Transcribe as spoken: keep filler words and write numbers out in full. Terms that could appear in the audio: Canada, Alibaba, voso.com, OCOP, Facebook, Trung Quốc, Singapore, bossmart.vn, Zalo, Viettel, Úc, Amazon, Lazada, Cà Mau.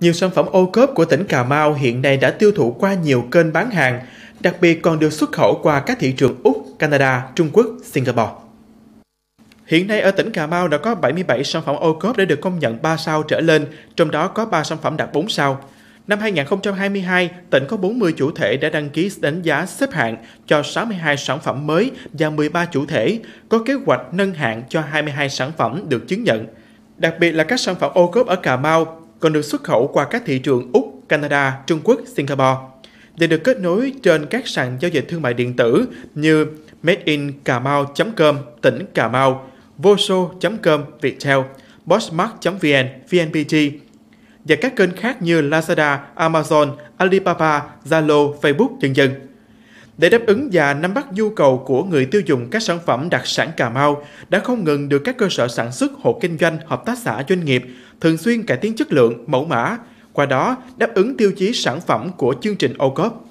Nhiều sản phẩm ô cốp của tỉnh Cà Mau hiện nay đã tiêu thụ qua nhiều kênh bán hàng, đặc biệt còn được xuất khẩu qua các thị trường Úc, Canada, Trung Quốc, Singapore. Hiện nay ở tỉnh Cà Mau đã có bảy mươi bảy sản phẩm ô cốp đã được công nhận ba sao trở lên, trong đó có ba sản phẩm đạt bốn sao. Năm hai nghìn không trăm hai mươi hai, tỉnh có bốn mươi chủ thể đã đăng ký đánh giá xếp hạng cho sáu mươi hai sản phẩm mới và mười ba chủ thể, có kế hoạch nâng hạng cho hai mươi hai sản phẩm được chứng nhận. Đặc biệt là các sản phẩm ô cốp ở Cà Mau còn được xuất khẩu qua các thị trường Úc, Canada, Trung Quốc, Singapore. Để được kết nối trên các sàn giao dịch thương mại điện tử như made in cà mau chấm com, tỉnh Cà Mau, voso chấm com, Viettel, bossmart chấm vn, vê en pê tê và các kênh khác như Lazada, Amazon, Alibaba, Zalo, Facebook, vân vân. Để đáp ứng và nắm bắt nhu cầu của người tiêu dùng, các sản phẩm đặc sản Cà Mau đã không ngừng được các cơ sở sản xuất, hộ kinh doanh, hợp tác xã, doanh nghiệp thường xuyên cải tiến chất lượng, mẫu mã, qua đó đáp ứng tiêu chí sản phẩm của chương trình ô cốp.